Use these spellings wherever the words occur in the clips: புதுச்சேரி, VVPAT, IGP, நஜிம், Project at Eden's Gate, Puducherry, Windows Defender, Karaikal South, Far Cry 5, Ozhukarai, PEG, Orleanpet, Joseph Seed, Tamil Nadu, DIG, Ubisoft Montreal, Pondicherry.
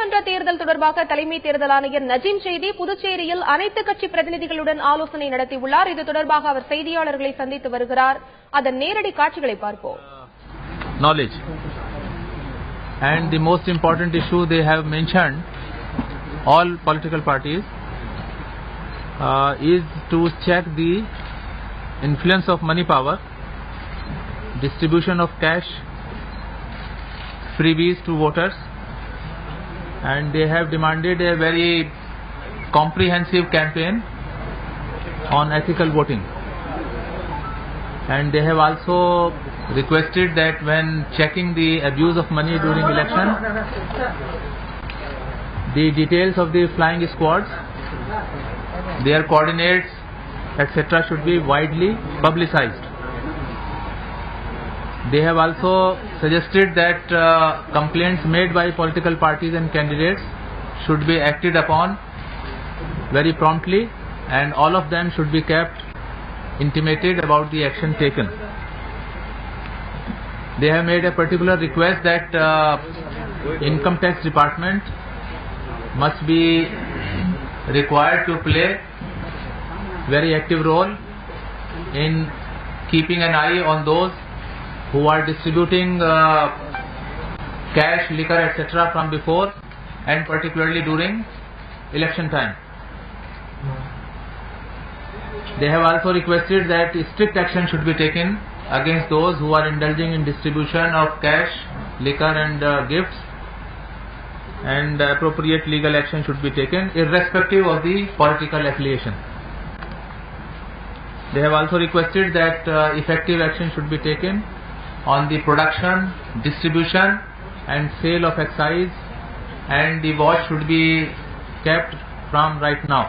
சட்டமன்ற தேர்தல் தொடர்பாக தலைமை தேர்தல் ஆணையர் நஜிம் செய்தி புதுச்சேரியில் அனைத்து கட்சி பிரதிநிதிகளுடன் ஆலோசனை நடத்தியுள்ளார். இது தொடர்பாக அவர் செய்தியாளர்களை சந்தித்து வருகிறார். அதன் நேரடி காட்சிகளை பார்ப்போம். Knowledge and the most important issue they have mentioned, all political parties, is to check the influence of money power, distribution of cash, freebies to voters, and they have demanded a very comprehensive campaign on ethical voting, and they have also requested that when checking the abuse of money during election, the details of the flying squads, their coordinates, etc. should be widely publicized. They have also suggested that complaints made by political parties and candidates should be acted upon very promptly, and all of them should be kept intimated about the action taken. They have made a particular request that income tax department must be required to play very active role in keeping an eye on those who are distributing cash, liquor, etc. from before and particularly during election time. They have also requested that strict action should be taken against those who are indulging in distribution of cash, liquor and gifts, and appropriate legal action should be taken irrespective of the political affiliation. They have also requested that effective action should be taken on the production, distribution and sale of excise, and the watch should be kept from right now.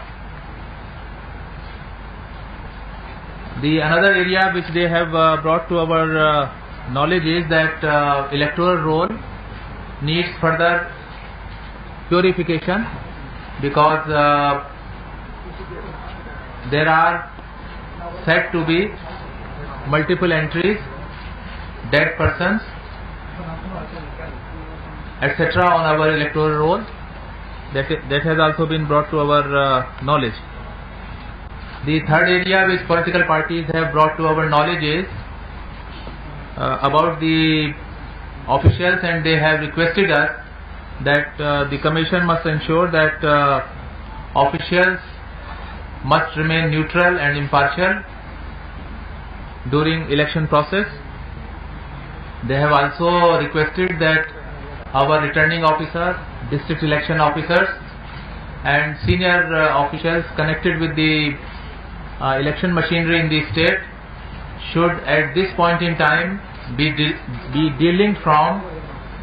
The another area which they have brought to our knowledge is that electoral roll needs further purification, because there are said to be multiple entries, dead persons, etc. on our electoral roll. That has also been brought to our knowledge. The third area which political parties have brought to our knowledge is about the officials, and they have requested us that the commission must ensure that officials must remain neutral and impartial during election process. They have also requested that our returning officer, district election officers and senior officials connected with the election machinery in the state should at this point in time be delinked from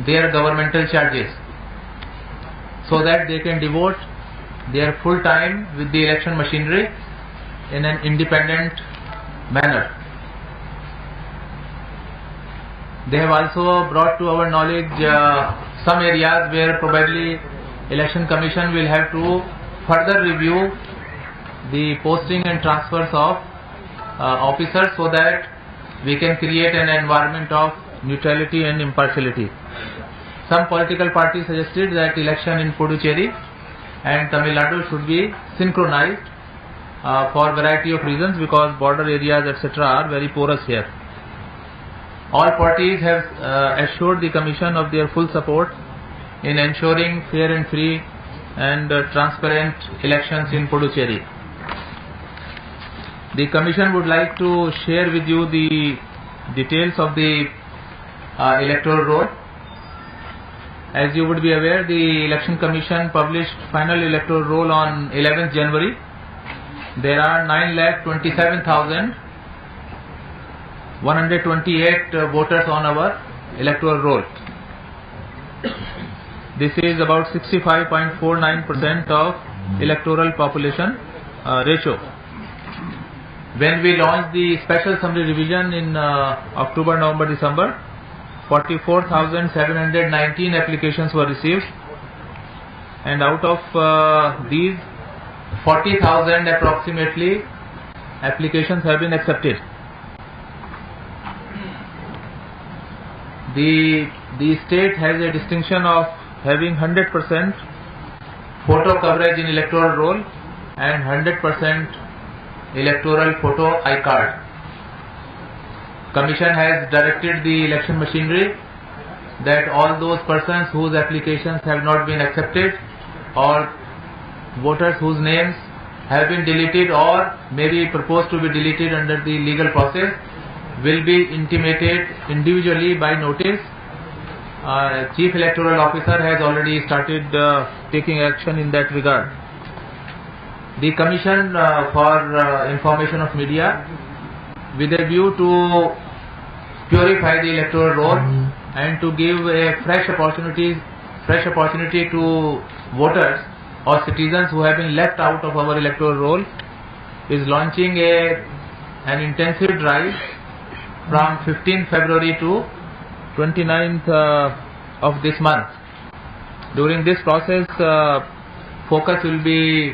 their governmental charges, so that they can devote their full time with the election machinery in an independent manner. They have also brought to our knowledge some areas where probably election commission will have to further review the posting and transfers of officers, so that we can create an environment of neutrality and impartiality. Some political parties suggested that election in Puducherry and Tamil Nadu should be synchronized for variety of reasons, because border areas etc. are very porous here. All parties have assured the commission of their full support in ensuring fair and free and transparent elections in Puducherry. The commission would like to share with you the details of the electoral roll. As you would be aware, the Election Commission published final electoral roll on 11th January. There are 9,27,128 voters on our electoral roll. This is about 65.49% of electoral population ratio. When we launched the special summary revision in October, November, December, 44,719 applications were received, and out of these 40,000 approximately applications have been accepted. The state has a distinction of having 100% photo coverage in electoral roll and 100% electoral photo I card. Commission has directed the election machinery that all those persons whose applications have not been accepted or voters whose names have been deleted or may be proposed to be deleted under the legal process will be intimated individually by notice. Chief Electoral Officer has already started taking action in that regard. The Commission for Information of Media, with a view to purify the electoral roll and to give a fresh opportunity to voters or citizens who have been left out of our electoral roll, is launching an intensive drive from 15th February to 29th of this month. During this process, focus will be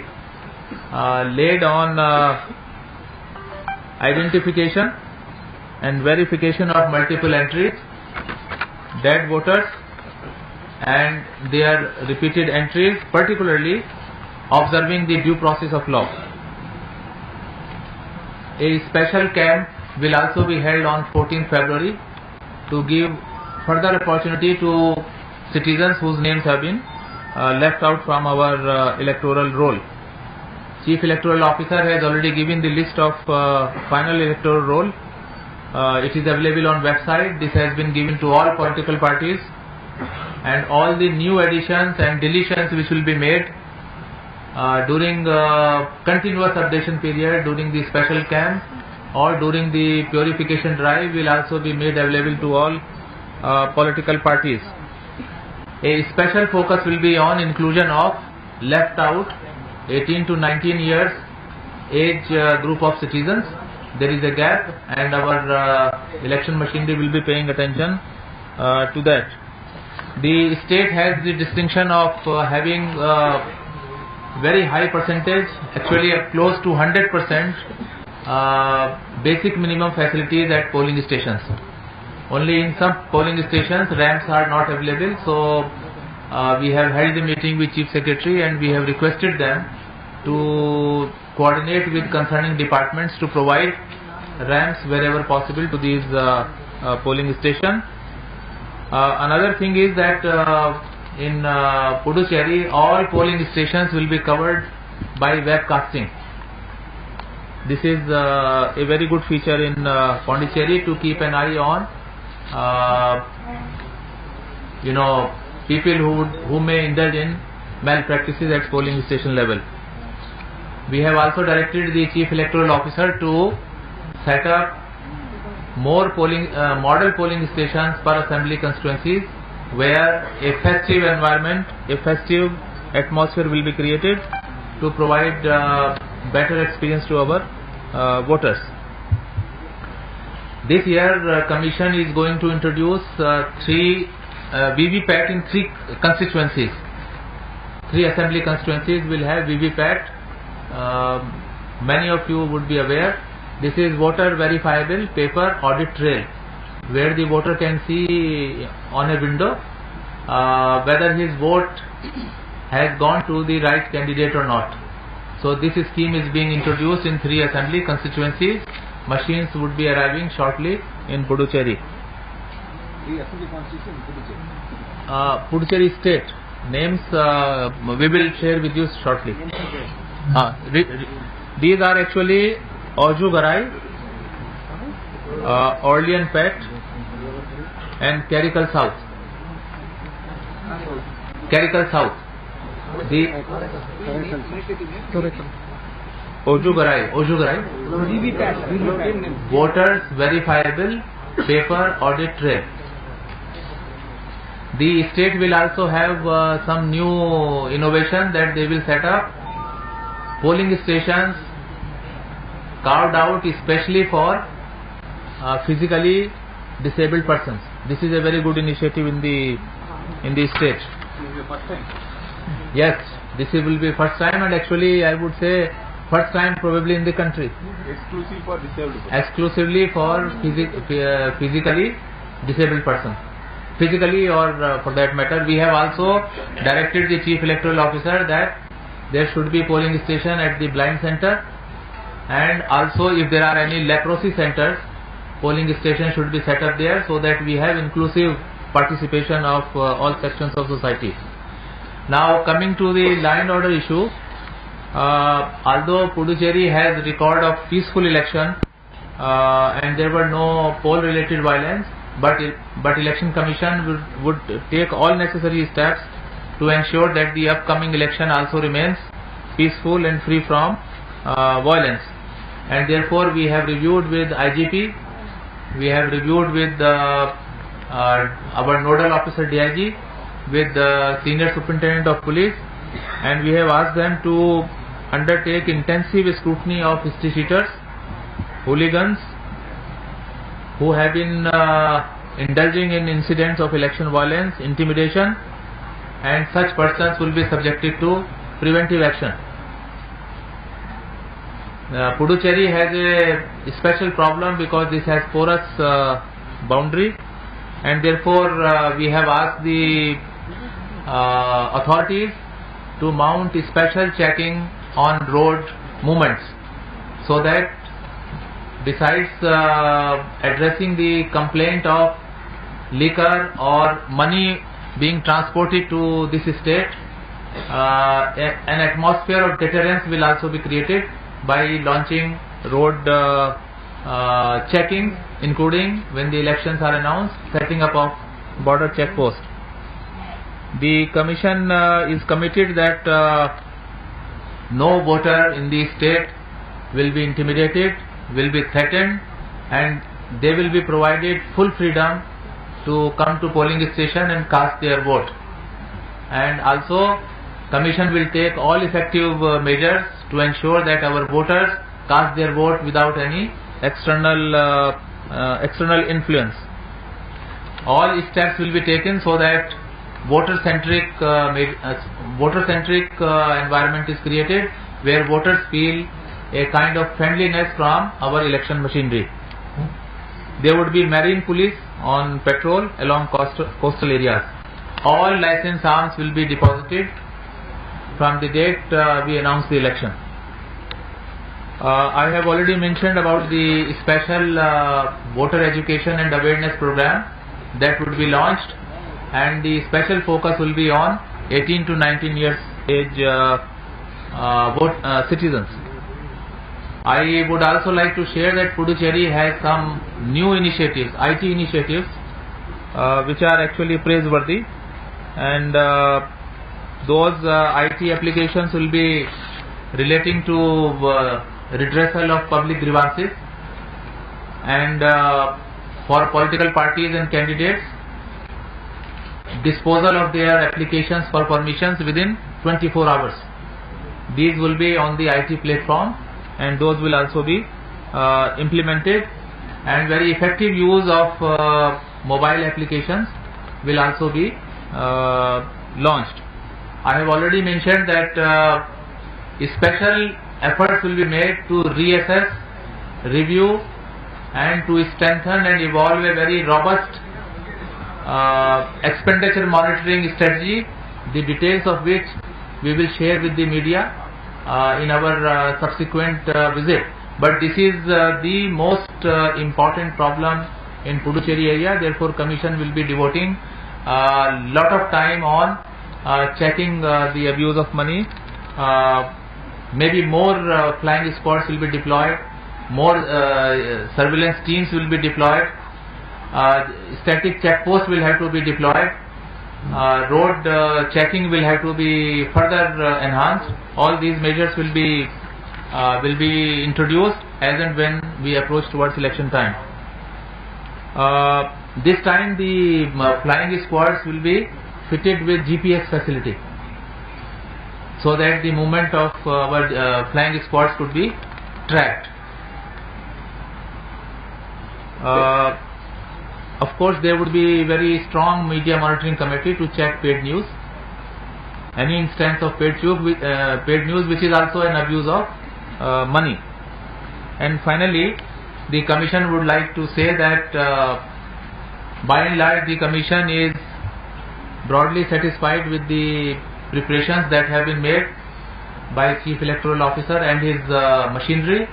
laid on identification and verification of multiple entries, dead voters and their repeated entries, particularly observing the due process of law. A special camp will also be held on 14th February to give further opportunity to citizens whose names have been left out from our electoral roll. Chief Electoral Officer has already given the list of final electoral roll. It is available on website. This has been given to all political parties, and all the new additions and deletions which will be made during continuous updation period, during the special camp or during the purification drive, will also be made available to all political parties. A special focus will be on inclusion of left out 18 to 19 years age group of citizens. There is a gap, and our election machinery will be paying attention to that. The state has the distinction of having very high percentage, actually close to 100% basic minimum facilities at polling stations. Only in some polling stations ramps are not available, so we have held the meeting with Chief Secretary and we have requested them to coordinate with concerning departments to provide ramps wherever possible to these polling stations. Another thing is that in Puducherry, all polling stations will be covered by webcasting. This is a very good feature in Pondicherry to keep an eye on. People who may indulge in malpractices at polling station level. We have also directed the Chief Electoral Officer to set up more model polling stations per assembly constituencies, where a festive environment, a festive atmosphere will be created to provide better experience to our voters. This year, Commission is going to introduce VVPAT in three constituencies. Three assembly constituencies will have VVPAT. Many of you would be aware. This is voter verifiable paper audit trail, where the voter can see on a window whether his vote has gone to the right candidate or not. So this scheme is being introduced in three assembly constituencies. Machines would be arriving shortly in Puducherry. Three assembly constituencies in Puducherry. Puducherry state names we will share with you shortly. These are actually Ozhukarai, Orleanpet, and Karaikal South. Karaikal South. The Ozhukarai voters verifiable paper audit trail. The state will also have some new innovation, that they will set up polling stations carved out especially for physically disabled persons. This is a very good initiative in the state. Yes, this will be first time, and actually I would say first time probably in the country. Exclusively for disabled persons. Exclusively for physically disabled persons. physically or for that matter. We have also directed the Chief Electoral Officer that there should be polling station at the blind center, and also if there are any leprosy centers, polling station should be set up there so that we have inclusive participation of all sections of society. Now coming to the law and order issue, although Puducherry has record of peaceful election and there were no poll related violence, but Election Commission would take all necessary steps to ensure that the upcoming election also remains peaceful and free from violence. And therefore we have reviewed with IGP, we have reviewed with our nodal officer DIG, with the senior superintendent of police, and we have asked them to undertake intensive scrutiny of history cheaters, hooligans who have been indulging in incidents of election violence, intimidation, and such persons will be subjected to preventive action. Puducherry has a special problem because this has porous boundary, and therefore we have asked the authorities to mount special checking on road movements, so that besides addressing the complaint of liquor or money being transported to this state, an atmosphere of deterrence will also be created by launching road checking, including when the elections are announced, setting up of border checkposts. The commission is committed that no voter in the state will be intimidated, will be threatened, and they will be provided full freedom to come to polling station and cast their vote. And also commission will take all effective measures to ensure that our voters cast their vote without any external influence. All steps will be taken so that voter centric environment is created, where voters feel a kind of friendliness from our election machinery. There would be marine police on patrol along coastal areas. All licensed arms will be deposited from the date we announce the election. I have already mentioned about the special voter education and awareness program that would be launched, and the special focus will be on 18 to 19 years age citizens. I would also like to share that Puducherry has some new initiatives, IT initiatives, which are actually praiseworthy, and those IT applications will be relating to redressal of public grievances, and for political parties and candidates, disposal of their applications for permissions within 24 hours. These will be on the IT platform, and those will also be implemented, and very effective use of mobile applications will also be launched. I have already mentioned that special efforts will be made to reassess, review, and to strengthen and evolve a very robust expenditure monitoring strategy, the details of which we will share with the media in our subsequent visit. But this is the most important problem in Puducherry area. Therefore commission will be devoting a lot of time on checking the abuse of money. Maybe more flying squads will be deployed, more surveillance teams will be deployed, static checkposts will have to be deployed, road checking will have to be further enhanced. All these measures will be introduced as and when we approach towards election time. This time the flying squads will be fitted with GPS facility, so that the movement of our flying squads could be tracked. Of course there would be very strong media monitoring committee to check paid news, any instance of paid news which is also an abuse of money. And finally the commission would like to say that By and large, the Commission is broadly satisfied with the preparations that have been made by Chief Electoral Officer and his machinery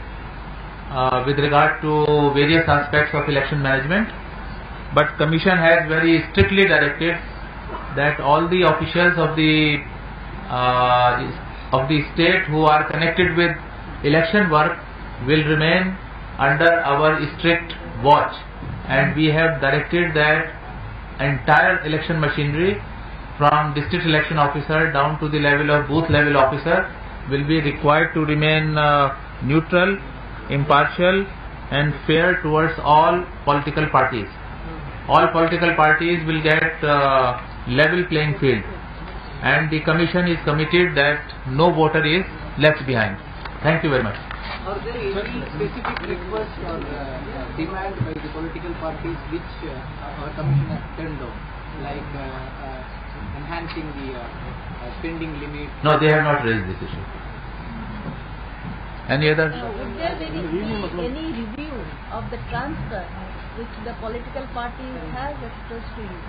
with regard to various aspects of election management. But Commission has very strictly directed that all the officials of the state who are connected with election work will remain under our strict watch, and we have directed that entire election machinery from district election officer down to the level of booth level officer will be required to remain neutral, impartial and fair towards all political parties. All political parties will get level playing field, and the Commission is committed that no voter is left behind. Thank you very much. Are there any specific request or demand by the political parties which our Commission has turned down, like enhancing the spending limit? No, they have not raised this issue. Any other? Would there be any review of the transfer which the political parties have expressed to you?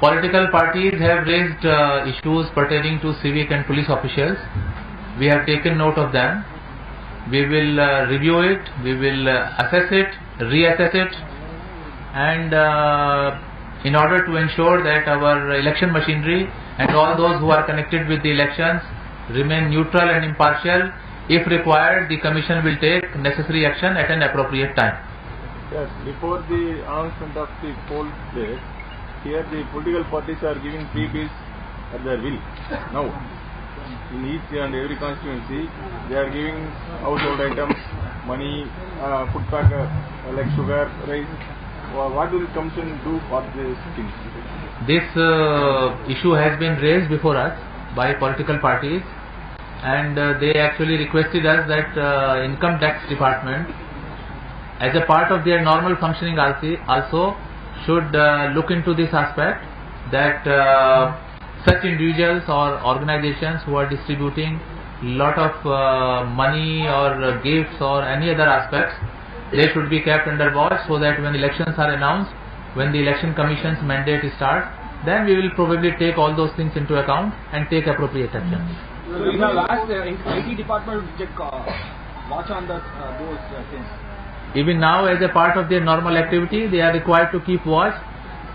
Political parties have raised issues pertaining to civic and police officials. We have taken note of them. We will review it, we will assess it, reassess it, and in order to ensure that our election machinery and all those who are connected with the elections remain neutral and impartial, if required, the Commission will take necessary action at an appropriate time. Yes, before the announcement of the poll date, here the political parties are giving free bills at their will. Now, in each and every constituency, they are giving household items, money, food pack, like sugar, rice. What will the Commission do for these things? This issue has been raised before us by political parties, and they actually requested us that Income Tax Department, as a part of their normal functioning, also should look into this aspect, that such individuals or organizations who are distributing lot of money or gifts or any other aspects, they should be kept under watch, so that when elections are announced, when the Election Commission's mandate starts, then we will probably take all those things into account and take appropriate action. So in the last, IT department will check, watch on the, those things. Even now, as a part of their normal activity, they are required to keep watch,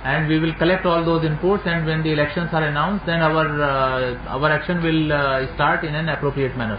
and we will collect all those inputs, and when the elections are announced, then our action will start in an appropriate manner.